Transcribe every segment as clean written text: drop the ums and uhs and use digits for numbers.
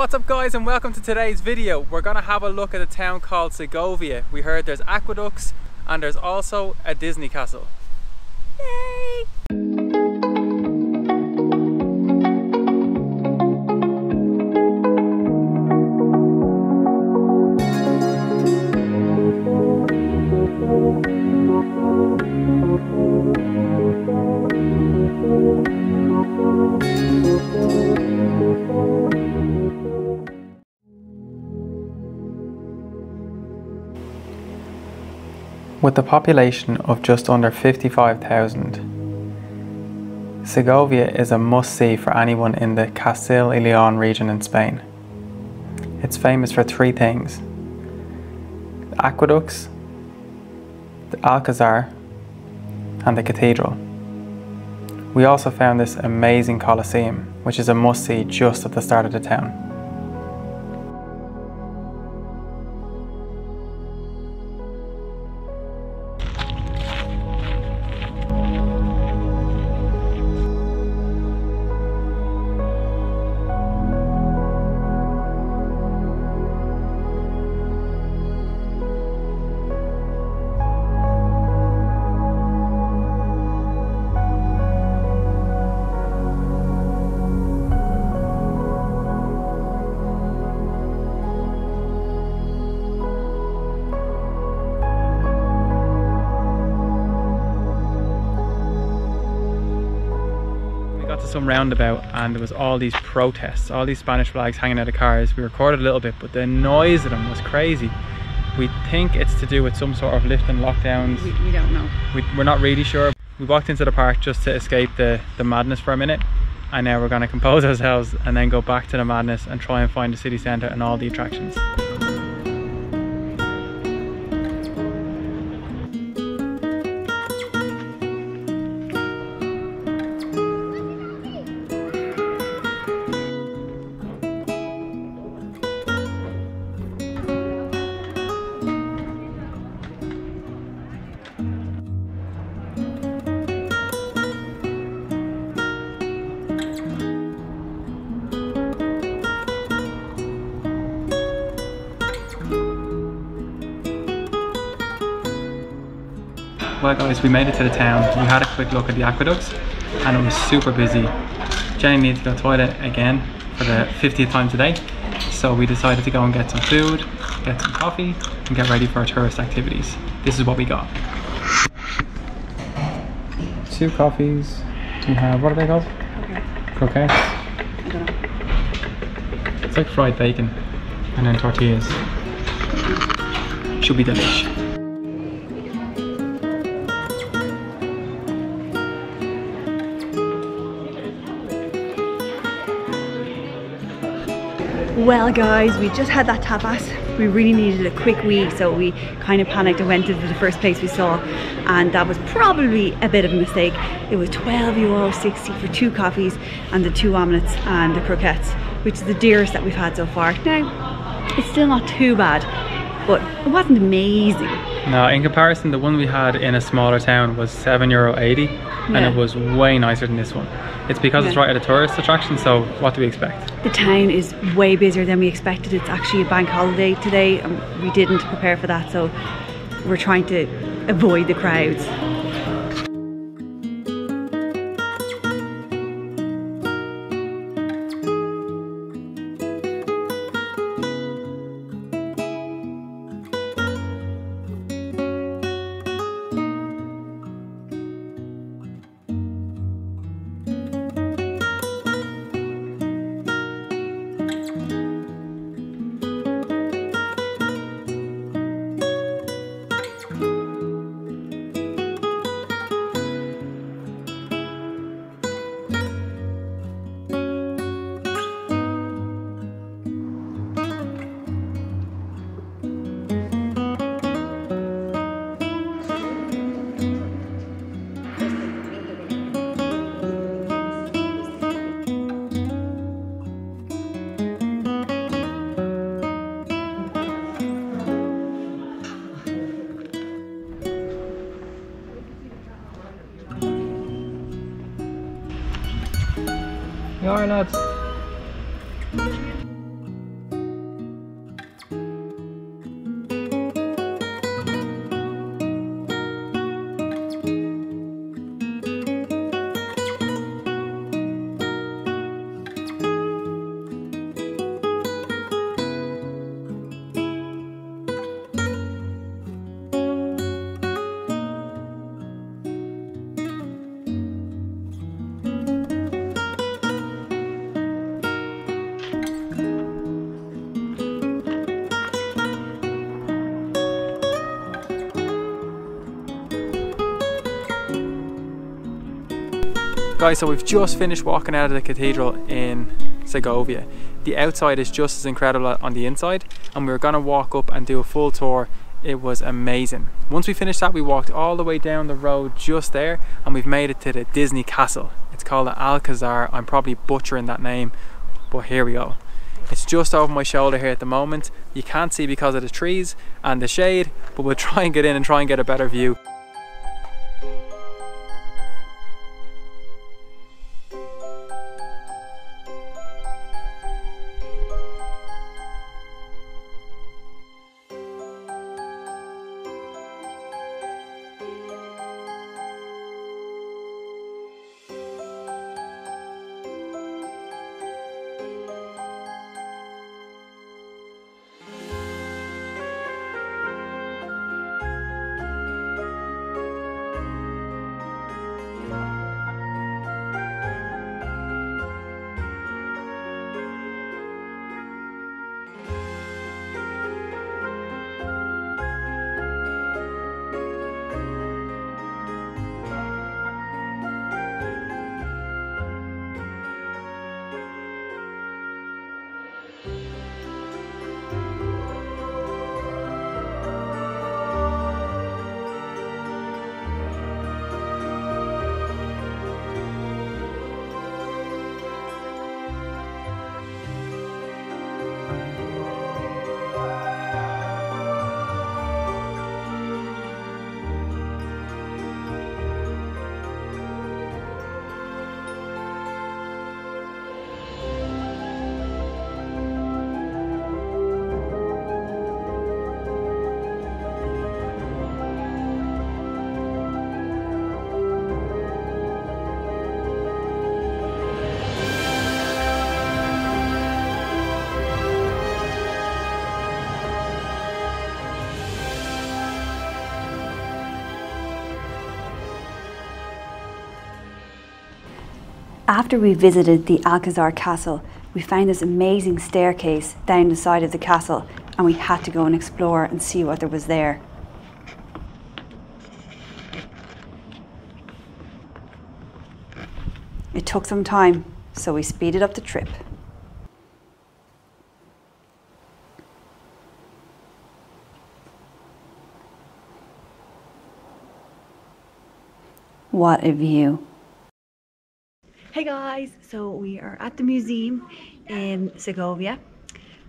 What's up guys, and welcome to today's video. We're going to have a look at a town called Segovia. We heard there's aqueducts and there's also a Disney castle. Yay! With a population of just under 55,000, Segovia is a must-see for anyone in the Castile and Leon region in Spain. It's famous for three things: the aqueducts, the Alcázar, and the cathedral. We also found this amazing Colosseum, which is a must-see just at the start of the town. To some roundabout, and there was all these protests, all these Spanish flags hanging out of cars. We recorded a little bit, but the noise of them was crazy. We think it's to do with some sort of lift and lockdowns. We don't know. We're not really sure. We walked into the park just to escape the madness for a minute, and now we're going to compose ourselves and then go back to the madness and try and find the city centre and all the attractions. Well guys, we made it to the town. We had a quick look at the aqueducts and it was super busy. Jenny needed to go to the toilet again for the 50th time today. So we decided to go and get some food, get some coffee, and get ready for our tourist activities. This is what we got. 2 coffees. We have, what are they called? Croquettes. I don't know. It's like fried bacon and then tortillas. Should be delicious. Well guys, we just had that tapas. We really needed a quick wee, so we kind of panicked and went into the first place we saw, and that was probably a bit of a mistake. It was €12.60 for 2 coffees and the 2 omelettes and the croquettes, which is the dearest that we've had so far. Now, it's still not too bad, but it wasn't amazing. No, in comparison, the one we had in a smaller town was €7.80, and it was way nicer than this one. It's because it's right at a tourist attraction, so what do we expect? The town is way busier than we expected. It's actually a bank holiday today, and we didn't prepare for that, so we're trying to avoid the crowds. You are, lads. Guys, so we've just finished walking out of the cathedral in Segovia. The outside is just as incredible on the inside, and we were gonna walk up and do a full tour. It was amazing. Once we finished that, we walked all the way down the road just there, and we've made it to the Disney castle. It's called the Alcázar. I'm probably butchering that name, but here we go. It's just over my shoulder here at the moment. You can't see because of the trees and the shade, but we'll try and get in and try and get a better view. After we visited the Alcázar Castle, we found this amazing staircase down the side of the castle, and we had to go and explore and see what there was there. It took some time, so we speeded up the trip. What a view! Hey guys, so we are at the museum in Segovia,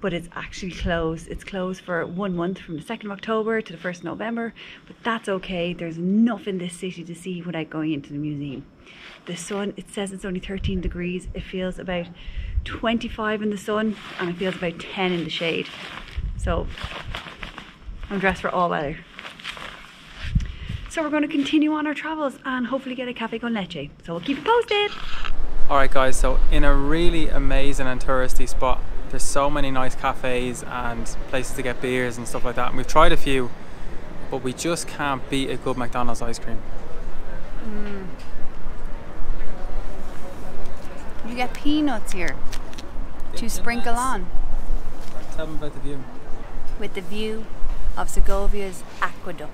but it's actually closed. It's closed for 1 month, from the 2nd of October to the 1st of November, but that's okay. There's enough in this city to see without going into the museum. The sun, it says it's only 13 degrees. It feels about 25 in the sun, and it feels about 10 in the shade. So I'm dressed for all weather. So we're going to continue on our travels and hopefully get a café con leche. So we'll keep you posted. Alright guys, so in a really amazing and touristy spot, there's so many nice cafes and places to get beers and stuff like that, and we've tried a few, but we just can't beat a good McDonald's ice cream. You get peanuts here to sprinkle on. Tell them about the view. With the view of Segovia's aqueduct.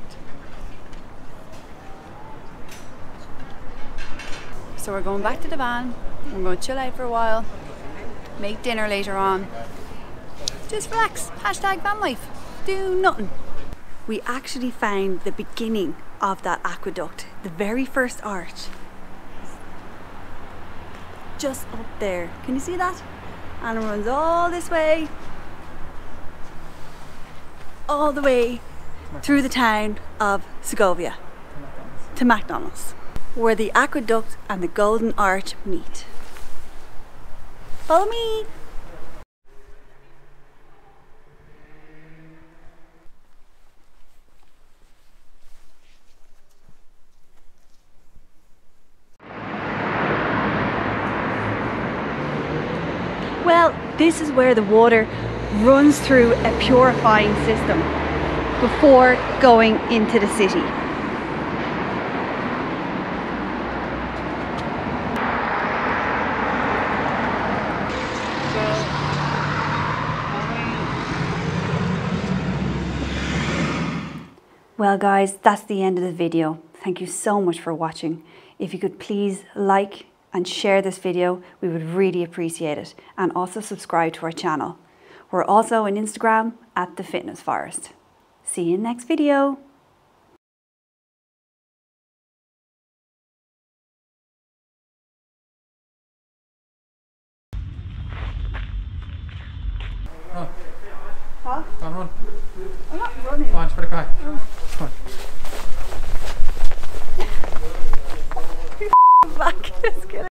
So we're going back to the van, we're going to chill out for a while, make dinner later on, just relax, hashtag van life, do nothing. We actually found the beginning of that aqueduct, the very first arch, just up there, can you see that? And it runs all this way, all the way through the town of Segovia, to McDonald's, where the aqueduct and the Golden Arch meet. Follow me! Well, this is where the water runs through a purifying system before going into the city. Well guys, that's the end of the video. Thank you so much for watching. If you could please like, and share this video, we would really appreciate it. And also subscribe to our channel. We're also on Instagram at The Fitness Forest. See you in the next video. Run. Huh? Go on, run. I'm not running. Come on, just put it back. Come on.